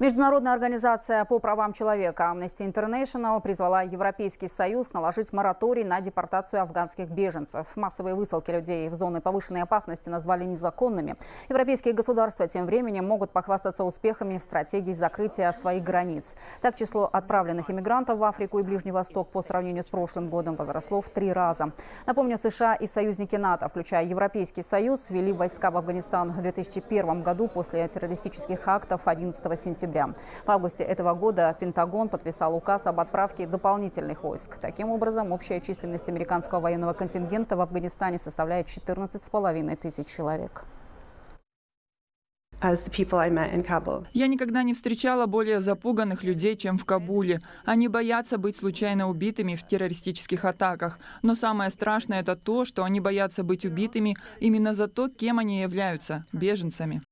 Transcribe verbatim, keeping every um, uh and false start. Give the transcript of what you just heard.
Международная организация по правам человека Amnesty International призвала Европейский Союз наложить мораторий на депортацию афганских беженцев. Массовые высылки людей в зоны повышенной опасности назвали незаконными. Европейские государства тем временем могут похвастаться успехами в стратегии закрытия своих границ. Так, число отправленных иммигрантов в Африку и Ближний Восток по сравнению с прошлым годом возросло в три раза. Напомню, США и союзники НАТО, включая Европейский Союз, ввели войска в Афганистан в две тысячи первом году после террористических актов одиннадцатого сентября. В августе этого года Пентагон подписал указ об отправке дополнительных войск. Таким образом, общая численность американского военного контингента в Афганистане составляет четырнадцать с половиной тысяч человек. Я никогда не встречала более запуганных людей, чем в Кабуле. Они боятся быть случайно убитыми в террористических атаках. Но самое страшное – это то, что они боятся быть убитыми именно за то, кем они являются – беженцами.